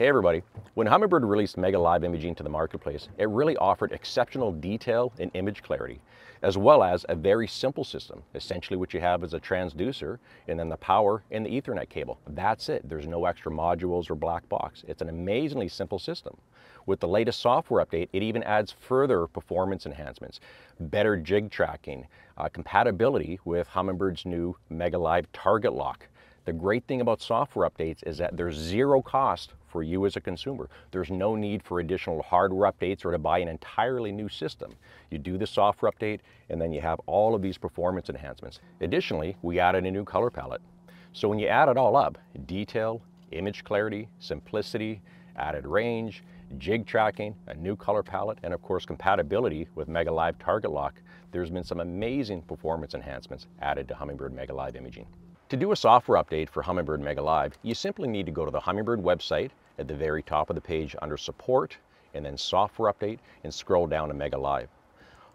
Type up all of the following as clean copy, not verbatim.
Hey everybody, when Humminbird released Mega Live Imaging to the marketplace, it really offered exceptional detail and image clarity, as well as a very simple system. Essentially what you have is a transducer and then the power and the Ethernet cable. That's it. There's no extra modules or black box. It's an amazingly simple system. With the latest software update, it even adds further performance enhancements, better jig tracking, compatibility with Humminbird's new Mega Live Target Lock. The great thing about software updates is that there's zero cost for you as a consumer. There's no need for additional hardware updates or to buy an entirely new system. You do the software update and then you have all of these performance enhancements. Additionally, we added a new color palette. So when you add it all up, detail, image clarity, simplicity, added range, jig tracking, a new color palette, and of course compatibility with Mega Live Target Lock, there's been some amazing performance enhancements added to Humminbird Mega Live Imaging. To do a software update for Humminbird Mega Live, you simply need to go to the Humminbird website at the very top of the page under Support and then Software Update and scroll down to Mega Live.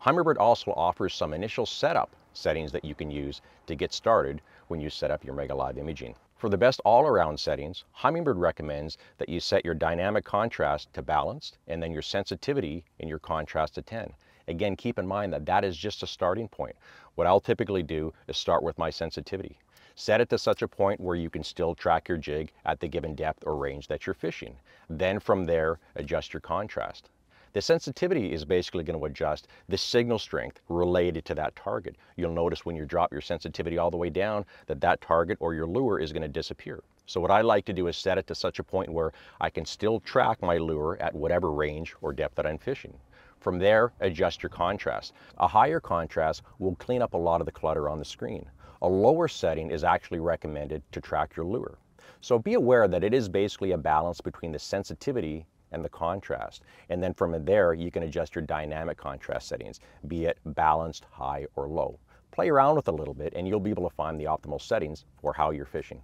Humminbird also offers some initial setup settings that you can use to get started when you set up your Mega Live Imaging. For the best all-around settings, Humminbird recommends that you set your dynamic contrast to balanced and then your sensitivity and your contrast to 10. Again, keep in mind that that is just a starting point. What I'll typically do is start with my sensitivity. Set it to such a point where you can still track your jig at the given depth or range that you're fishing. Then from there, adjust your contrast. The sensitivity is basically going to adjust the signal strength related to that target. You'll notice when you drop your sensitivity all the way down that that target or your lure is going to disappear. So what I like to do is set it to such a point where I can still track my lure at whatever range or depth that I'm fishing. From there, adjust your contrast. A higher contrast will clean up a lot of the clutter on the screen. A lower setting is actually recommended to track your lure. So be aware that it is basically a balance between the sensitivity and the contrast. And then from there, you can adjust your dynamic contrast settings, be it balanced, high, or low. Play around with a little bit and you'll be able to find the optimal settings for how you're fishing.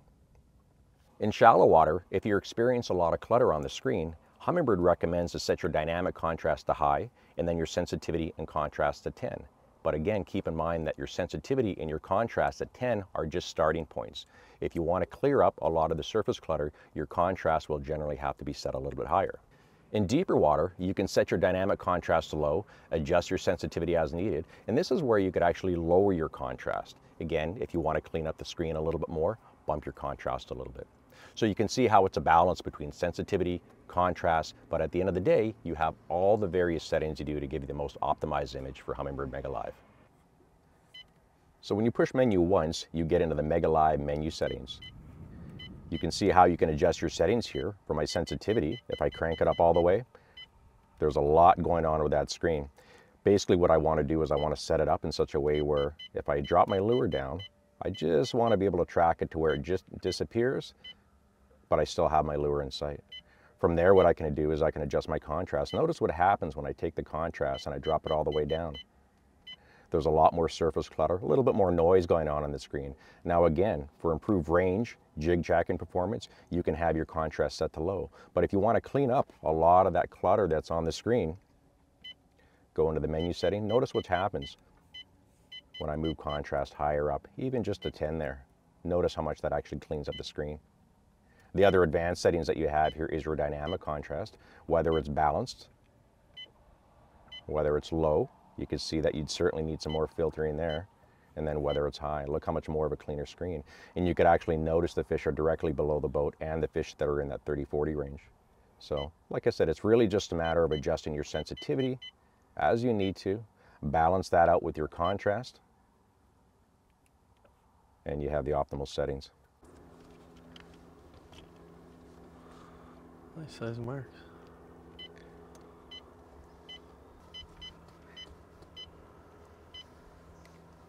In shallow water, if you experience a lot of clutter on the screen, Humminbird recommends to set your dynamic contrast to high and then your sensitivity and contrast to 10. But again, keep in mind that your sensitivity and your contrast at 10 are just starting points. If you want to clear up a lot of the surface clutter, your contrast will generally have to be set a little bit higher. In deeper water, you can set your dynamic contrast to low, adjust your sensitivity as needed, and this is where you could actually lower your contrast. Again, if you want to clean up the screen a little bit more, bump your contrast a little bit. So you can see how it's a balance between sensitivity, contrast, but at the end of the day, you have all the various settings you do to give you the most optimized image for Humminbird Mega Live. So when you push menu once, you get into the Mega Live menu settings. You can see how you can adjust your settings here. For my sensitivity, if I crank it up all the way, there's a lot going on with that screen. Basically what I want to do is I want to set it up in such a way where if I drop my lure down, I just want to be able to track it to where it just disappears, but I still have my lure in sight. From there, what I can do is I can adjust my contrast. Notice what happens when I take the contrast and I drop it all the way down. There's a lot more surface clutter, a little bit more noise going on the screen. Now again, for improved range, jig tracking performance, you can have your contrast set to low. But if you want to clean up a lot of that clutter that's on the screen, go into the menu setting. Notice what happens when I move contrast higher up, even just to 10 there. Notice how much that actually cleans up the screen. The other advanced settings that you have here is your dynamic contrast, whether it's balanced, whether it's low, you can see that you'd certainly need some more filtering there, and then whether it's high. Look how much more of a cleaner screen. And you could actually notice the fish are directly below the boat and the fish that are in that 30-40 range. So, like I said, it's really just a matter of adjusting your sensitivity as you need to, balance that out with your contrast, and you have the optimal settings. Nice size marks.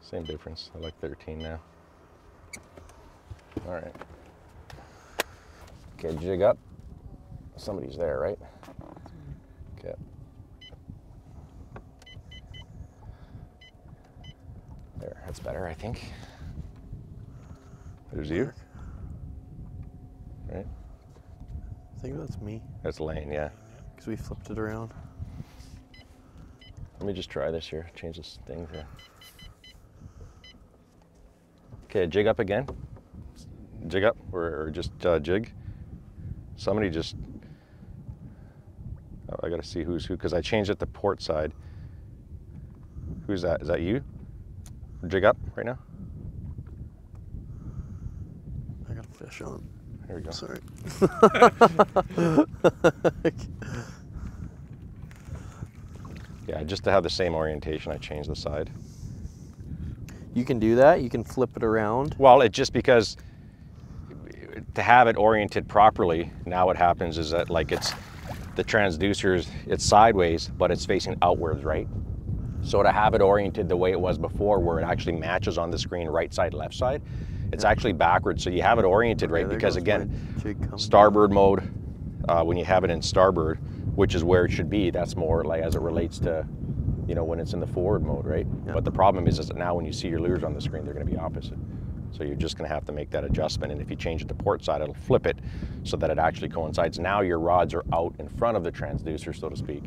Same difference. I like 13 now. All right. Okay, jig up. Somebody's there, right? Okay. There, that's better, I think. There's you. Right. I think that's me. That's Lane, yeah. Because we flipped it around. Let me just try this here. Change this thing here. Okay, jig up again. Jig up, or just jig. Somebody just Oh, I gotta see who's who, because I changed it to port side. Who's that? Is that you? Jig up right now? I got a fish on. There we go. Sorry. Yeah, just to have the same orientation, I changed the side. You can do that? You can flip it around? Well, it's just because to have it oriented properly, now what happens is that like it's the transducers, it's sideways, but it's facing outwards, right? So to have it oriented the way it was before, where it actually matches on the screen, right side, left side, it's actually backwards. So you have it oriented right, because again, starboard mode, when you have it in starboard, which is where it should be, that's more like as it relates to, you know, when it's in the forward mode, right? Yeah. But the problem is that now when you see your lures on the screen, they're going to be opposite. So you're just going to have to make that adjustment. And if you change it to port side, it'll flip it so that it actually coincides. Now your rods are out in front of the transducer, so to speak,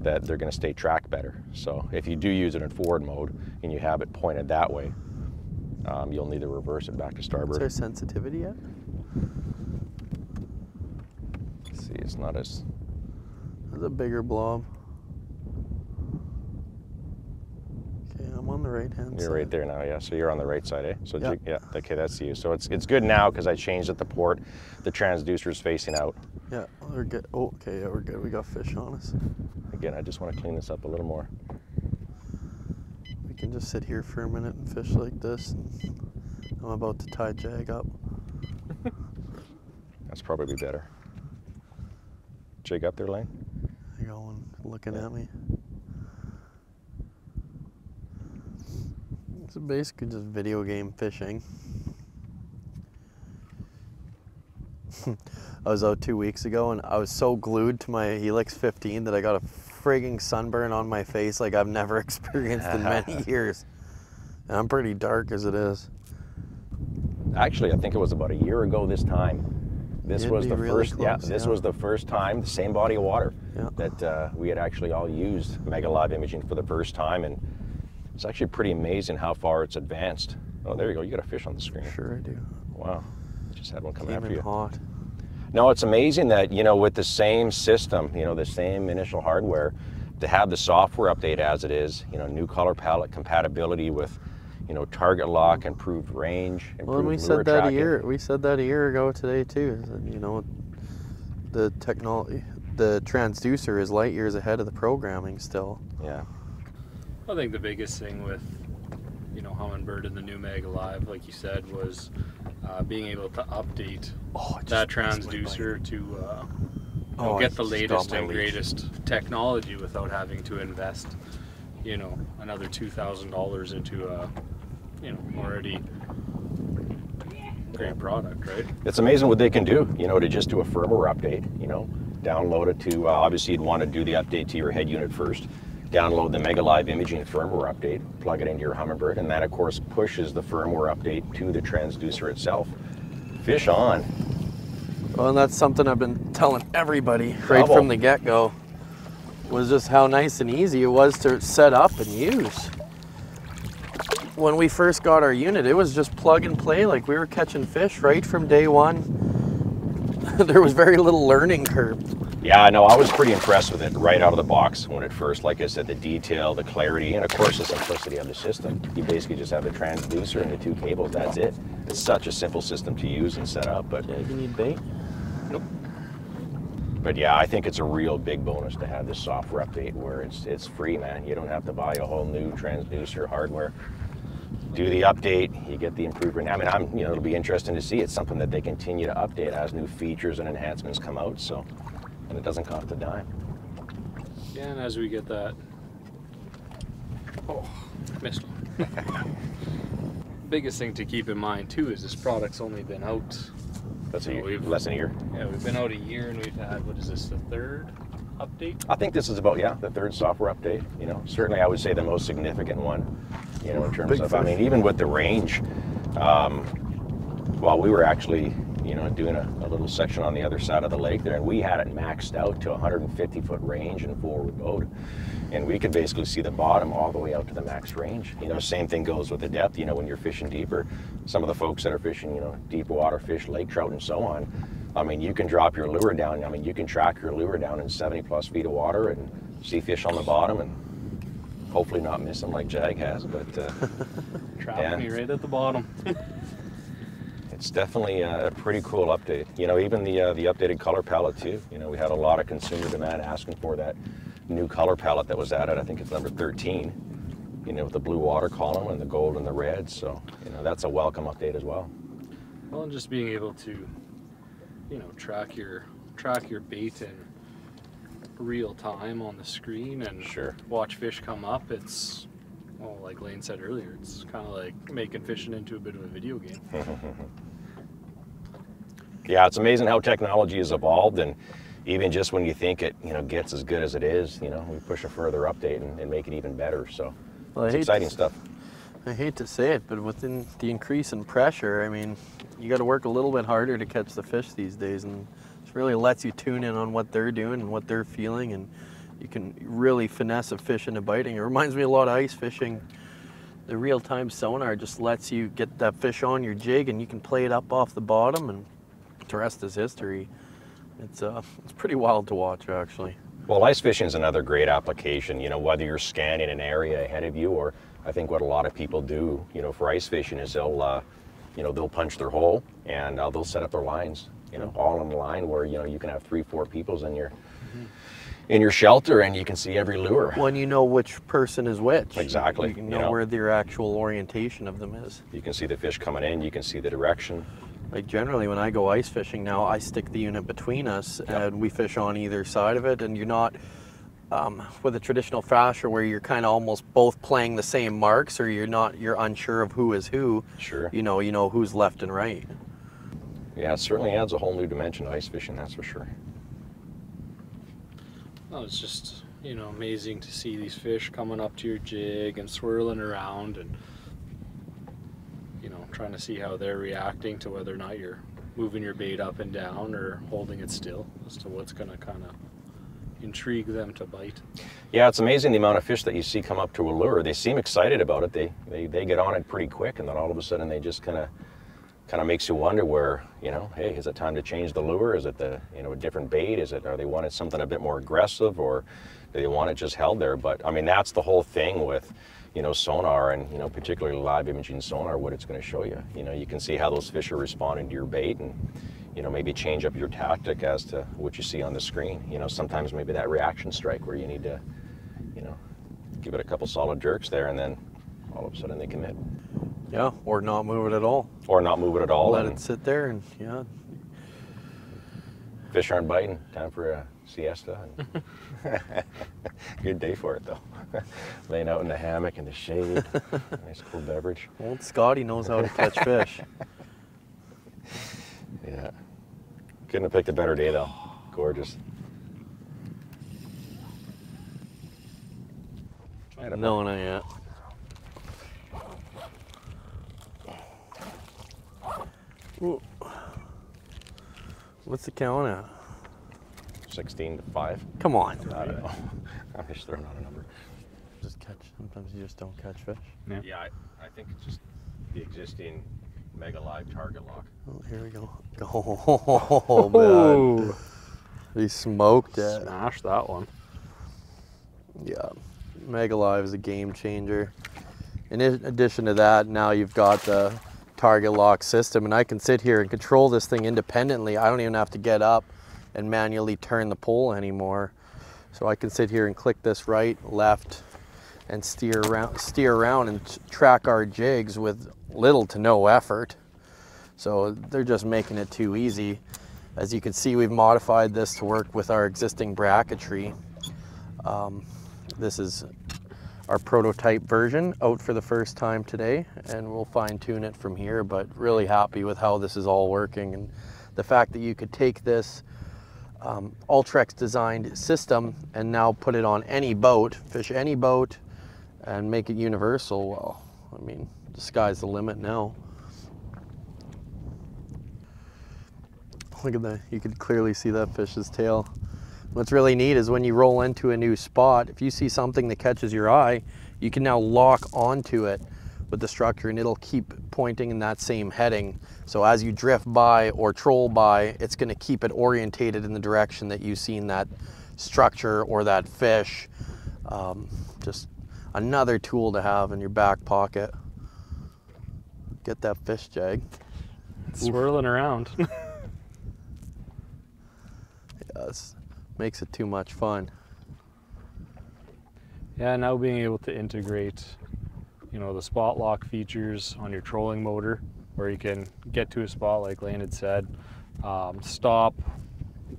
that they're going to stay tracked better. So if you do use it in forward mode and you have it pointed that way, you'll need to reverse it back to starboard. Is there sensitivity yet? Let's see, it's not as... There's a bigger blob. Okay, I'm on the right-hand side. You're right there now, yeah. So you're on the right side, eh? So yeah, yeah, okay, that's you. So it's good now because I changed it to port. The transducer's facing out. Yeah, we're good. Oh, okay, yeah, we're good. We got fish on us. Again, I just want to clean this up a little more. We can just sit here for a minute and fish like this. I'm about to tie jag up. That's probably better. Jig up there, Lane? I got one looking at me. It's basically just video game fishing. I was out 2 weeks ago and I was so glued to my Helix 15 that I got a frigging sunburn on my face like I've never experienced in many years. And I'm pretty dark as it is. Actually, I think it was about a year ago this time. This was the really first, close, yeah, this was the first time, the same body of water, that we had actually all used Mega Live Imaging for the first time, and it's actually pretty amazing how far it's advanced. Oh, there you go. You got a fish on the screen. Sure I do. Wow. Just had one come after you. Hot. No, it's amazing that, you know, with the same system, you know, the same initial hardware, to have the software update as it is, you know, new color palette compatibility with, you know, target lock, improved range, improved we said that a year ago today too. You know, the technology, the transducer is light years ahead of the programming still. Yeah. I think the biggest thing with, you know, Humminbird and the new Mega Live, like you said, was being able to update that transducer to get the latest and greatest technology without having to invest, you know, another $2,000 into a, you know, already great product, right? It's amazing what they can do, you know, to just do a firmware update, you know, download it to, obviously you'd want to do the update to your head unit first, download the Mega Live Imaging firmware update, plug it into your Humminbird, and that of course pushes the firmware update to the transducer itself. Fish on. Well, and that's something I've been telling everybody right from the get-go, was just how nice and easy it was to set up and use. When we first got our unit, it was just plug and play, like we were catching fish right from day one. There was very little learning curve. Yeah, I know, I was pretty impressed with it right out of the box when it first, like I said, the detail, the clarity, and of course the simplicity of the system. You basically just have the transducer and the two cables, that's it. It's such a simple system to use and set up. But yeah, you need bait? Nope. But yeah, I think it's a real big bonus to have this software update where it's free, man. You don't have to buy a whole new transducer hardware. Do the update, you get the improvement. I mean, you know, it'll be interesting to see. It's something that they continue to update as new features and enhancements come out. So, and it doesn't cost a dime. Yeah, and as we get that, missed one. Biggest thing to keep in mind too is this product's only been out. That's a year, less than a year. Yeah, we've been out a year and we've had, what is this, the third update? I think this is about, yeah, the third software update. You know, certainly I would say the most significant one, you know, in terms of, I mean, even with the range, while we were actually, you know, doing a little section on the other side of the lake there, and we had it maxed out to 150-foot range and forward mode, and we could basically see the bottom all the way out to the max range. You know, same thing goes with the depth. You know, when you're fishing deeper, some of the folks that are fishing, you know, deep water fish, lake trout and so on, I mean, you can drop your lure down. I mean, you can track your lure down in 70-plus feet of water and see fish on the bottom and hopefully not miss them like Jag has. But trapped me right at the bottom. It's definitely a pretty cool update. You know, even the updated color palette too. You know, we had a lot of consumer demand asking for that new color palette that was added. I think it's number 13. You know, with the blue water column and the gold and the red. So, you know, that's a welcome update as well. Well, and just being able to, you know, track your bait in real time on the screen and watch fish come up. It's, well, like Lane said earlier, it's kind of like making fishing into a bit of a video game. Yeah, it's amazing how technology has evolved, and even just when you think it, you know, gets as good as it is, you know, we push a further update and make it even better. So. Well, it's exciting stuff. I hate to say it, but within the increase in pressure, I mean, you got to work a little bit harder to catch the fish these days, and it really lets you tune in on what they're doing and what they're feeling, and you can really finesse a fish into biting. It reminds me a lot of ice fishing. The real-time sonar just lets you get that fish on your jig, and you can play it up off the bottom, and the rest is history. It's pretty wild to watch, actually. Well, ice fishing is another great application, you know, whether you're scanning an area ahead of you, or I think what a lot of people do, you know, for ice fishing is they'll, you know, they'll punch their hole and they'll set up their lines, you know, all in the line where, you know, you can have 3, 4 peoples in your shelter, and you can see every lure. Well, and you know which person is which. Exactly. You can know, where their actual orientation of them is. You can see the fish coming in, you can see the direction. Like generally when I go ice fishing now, I stick the unit between us and we fish on either side of it, and you're not with a traditional fasher where you're kind of almost both playing the same marks, or you're unsure of who is who. Sure. You know who's left and right. Yeah, it certainly adds a whole new dimension to ice fishing, that's for sure. Well, it's just, you know, amazing to see these fish coming up to your jig and swirling around, and trying to see how they're reacting to whether or not you're moving your bait up and down or holding it still as to what's going to kind of intrigue them to bite. Yeah, it's amazing the amount of fish that you see come up to a lure. They seem excited about it. They get on it pretty quick, and then all of a sudden they just kind of makes you wonder where, you know, hey, is it time to change the lure? Is it the, you know, a different bait? Is it, are they wanting something a bit more aggressive, or do they want it just held there? But I mean, that's the whole thing with, you know, sonar, and, you know, particularly live imaging sonar, what it's going to show you. You know, you can see how those fish are responding to your bait, and, you know, maybe change up your tactic as to what you see on the screen. You know, sometimes maybe that reaction strike where you need to, you know, give it a couple solid jerks there, and then all of a sudden they commit. Yeah, or not move it at all. Or not move it at all. Let it sit there, and yeah. Fish aren't biting. Time for a siesta. Good day for it, though. Laying out in the hammock in the shade. Nice cool beverage. Old Scotty knows how to catch fish. Yeah. Couldn't have picked a better day, though. Gorgeous. No, not yet. Ooh. What's the count at? 16-5. Come on. I don't know. I'm just throwing out a number. Just catch. Sometimes you just don't catch fish. Yeah, I think it's just the existing Mega Live Target Lock. Oh, here we go. Oh, man. He smoked it. Smashed that one. Yeah. Mega Live is a game changer. In addition to that, now you've got the target lock system, and I can sit here and control this thing independently. I don't even have to get up and manually turn the pole anymore. So I can sit here and click this right, left, and steer around and track our jigs with little to no effort. So they're just making it too easy. As you can see, we've modified this to work with our existing bracketry. This is our prototype version out for the first time today, and we'll fine tune it from here, but really happy with how this is all working, and the fact that you could take this Ultrex designed system and now put it on any boat, fish any boat, and make it universal. Well, I mean, the sky's the limit now. Look at that, you could clearly see that fish's tail. What's really neat is when you roll into a new spot, if you see something that catches your eye, you can now lock onto it with the structure, and it'll keep pointing in that same heading. So as you drift by or troll by, it's going to keep it orientated in the direction that you've seen that structure or that fish. Just another tool to have in your back pocket. Get that fish jag. It's swirling around. Yes, makes it too much fun. Yeah, now being able to integrate, you know, the spot lock features on your trolling motor, where you can get to a spot like Lane had said, stop,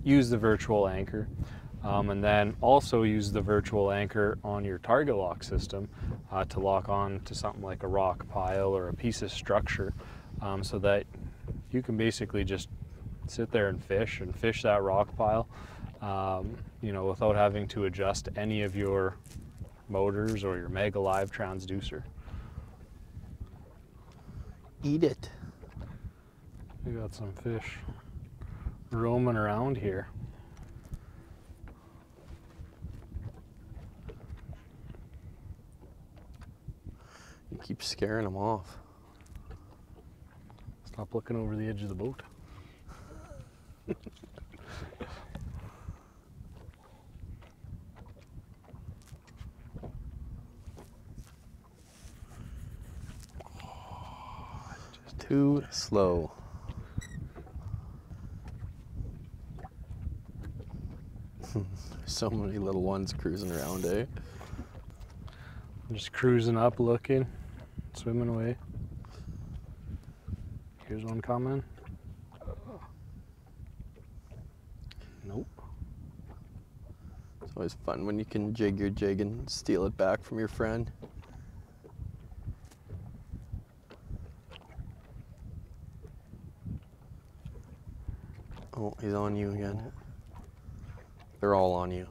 use the virtual anchor, and then also use the virtual anchor on your target lock system to lock on to something like a rock pile or a piece of structure, so that you can basically just sit there and fish that rock pile, you know, without having to adjust any of your motors or your Mega Live transducer. Eat it. We got some fish roaming around here. You keep scaring them off. Stop looking over the edge of the boat. Too slow. So many little ones cruising around, eh? Just cruising up, looking, swimming away. Here's one coming. Nope. It's always fun when you can jig your jig and steal it back from your friend. Oh, he's on you again. They're all on you.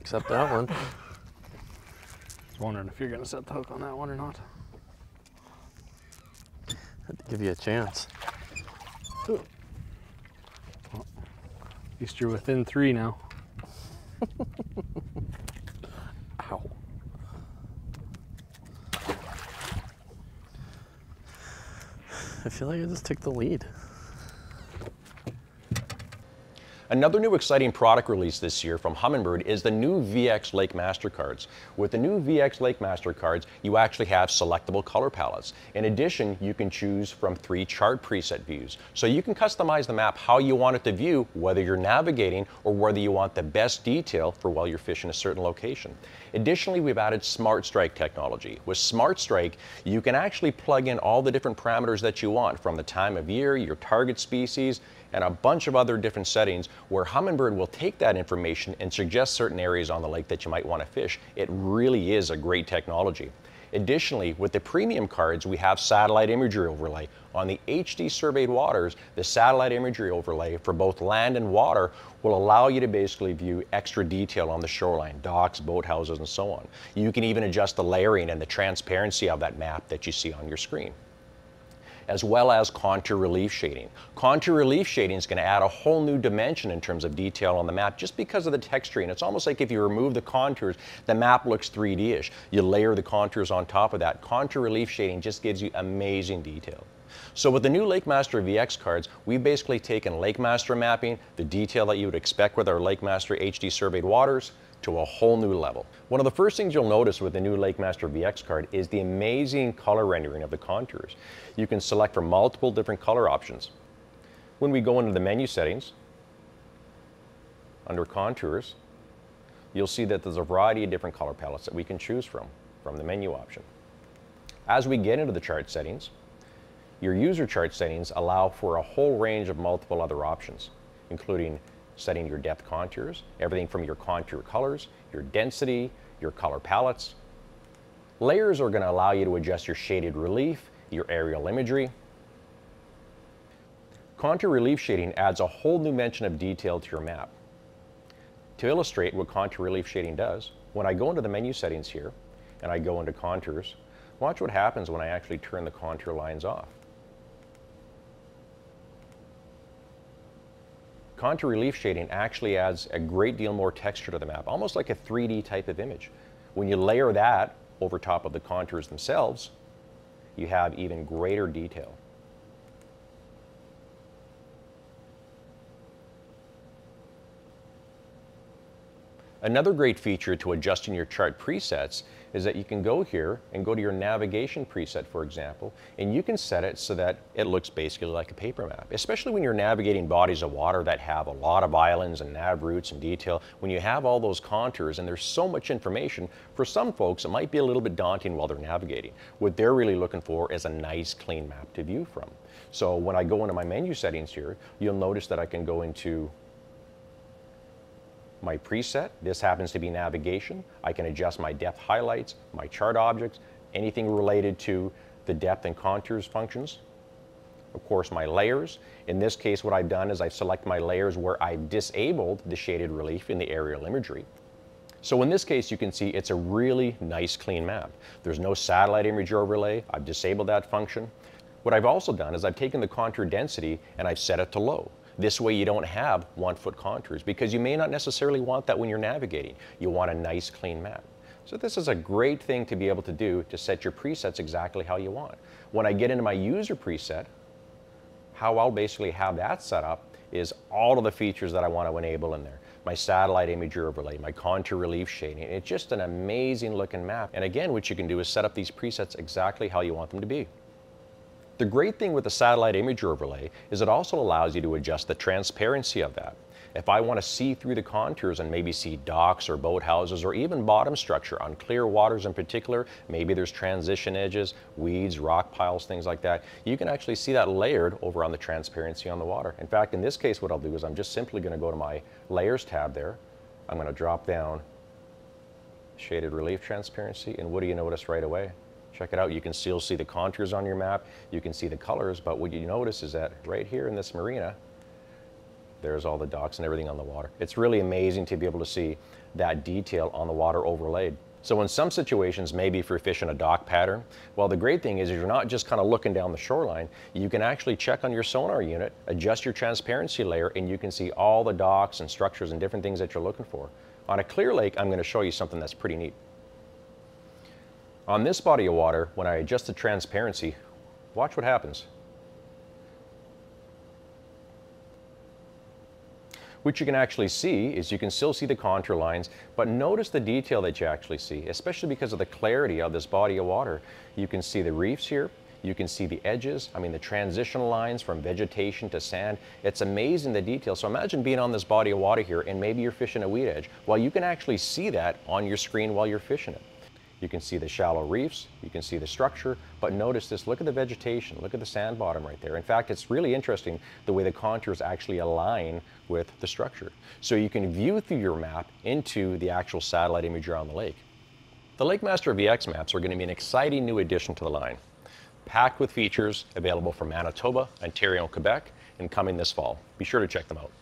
Except that one. I was wondering if you're going to set the hook on that one or not. I had to give you a chance. Well, at least you're within three now. Ow. I feel like I just took the lead. Another new exciting product release this year from Humminbird is the new VX Lakemaster cards. With the new VX Lakemaster cards, you actually have selectable color palettes. In addition, you can choose from 3 chart preset views. So you can customize the map how you want it to view, whether you're navigating or whether you want the best detail for while you're fishing a certain location. Additionally, we've added SmartStrike technology. With SmartStrike, you can actually plug in all the different parameters that you want, from the time of year, your target species, and a bunch of other different settings, where Humminbird will take that information and suggest certain areas on the lake that you might want to fish. It really is a great technology. Additionally, with the premium cards, we have satellite imagery overlay. On the HD surveyed waters, the satellite imagery overlay for both land and water will allow you to basically view extra detail on the shoreline, docks, boathouses, and so on. You can even adjust the layering and the transparency of that map that you see on your screen, as well as contour relief shading. Contour relief shading is going to add a whole new dimension in terms of detail on the map just because of the texturing. It's almost like if you remove the contours, the map looks 3D-ish. You layer the contours on top of that. Contour relief shading just gives you amazing detail. So with the new LakeMaster VX cards, we've basically taken LakeMaster mapping, the detail that you would expect with our LakeMaster HD surveyed waters, to a whole new level. One of the first things you'll notice with the new LakeMaster VX card is the amazing color rendering of the contours. You can select from multiple different color options. When we go into the menu settings, under contours, you'll see that there's a variety of different color palettes that we can choose from the menu option. As we get into the chart settings, your user chart settings allow for a whole range of multiple other options, including setting your depth contours, everything from your contour colors, your density, your color palettes. Layers are going to allow you to adjust your shaded relief, your aerial imagery. Contour relief shading adds a whole new dimension of detail to your map. To illustrate what contour relief shading does, when I go into the menu settings here and I go into contours, watch what happens when I actually turn the contour lines off. contour relief shading actually adds a great deal more texture to the map, almost like a 3D type of image. When you layer that over top of the contours themselves, you have even greater detail. Another great feature to adjusting your chart presets is that you can go here and go to your navigation preset, for example, and you can set it so that it looks basically like a paper map, especially when you're navigating bodies of water that have a lot of islands and nav routes and detail. When you have all those contours and there's so much information, for some folks it might be a little bit daunting while they're navigating. What they're really looking for is a nice clean map to view from. So when I go into my menu settings here, you'll notice that I can go into my preset. This happens to be navigation. I can adjust my depth highlights, my chart objects, anything related to the depth and contours functions. Of course, my layers. In this case, what I've done is I've selected my layers where I've disabled the shaded relief in the aerial imagery. So in this case, you can see it's a really nice clean map. There's no satellite image overlay. I've disabled that function. What I've also done is I've taken the contour density and I've set it to low. This way you don't have 1 foot contours, because you may not necessarily want that when you're navigating. You want a nice clean map. So this is a great thing to be able to do, to set your presets exactly how you want. When I get into my user preset, how I'll basically have that set up is all of the features that I want to enable in there. My satellite image overlay, my contour relief shading. It's just an amazing looking map. And again, what you can do is set up these presets exactly how you want them to be. The great thing with the satellite image overlay is it also allows you to adjust the transparency of that. If I want to see through the contours and maybe see docks or boathouses or even bottom structure on clear waters in particular, maybe there's transition edges, weeds, rock piles, things like that, you can actually see that layered over on the transparency on the water. In fact, in this case, what I'll do is I'm just simply going to go to my Layers tab there. I'm going to drop down Shaded Relief Transparency, and what do you notice right away? Check it out. You can still see the contours on your map. You can see the colors, but what you notice is that right here in this marina, there's all the docks and everything on the water. It's really amazing to be able to see that detail on the water overlaid. So in some situations, maybe if you're fishing a dock pattern, well, the great thing is you're not just kind of looking down the shoreline. You can actually check on your sonar unit, adjust your transparency layer, and you can see all the docks and structures and different things that you're looking for. On a clear lake, I'm going to show you something that's pretty neat. On this body of water, when I adjust the transparency, watch what happens. What you can actually see is you can still see the contour lines, but notice the detail that you actually see, especially because of the clarity of this body of water. You can see the reefs here. You can see the edges. I mean, the transitional lines from vegetation to sand. It's amazing the detail. So imagine being on this body of water here and maybe you're fishing a weed edge. Well, you can actually see that on your screen while you're fishing it. You can see the shallow reefs, you can see the structure, but notice this, look at the vegetation, look at the sand bottom right there. In fact, it's really interesting the way the contours actually align with the structure. So you can view through your map into the actual satellite imagery on the lake. The LakeMaster VX maps are going to be an exciting new addition to the line, packed with features available from Manitoba, Ontario, and Quebec, and coming this fall. Be sure to check them out.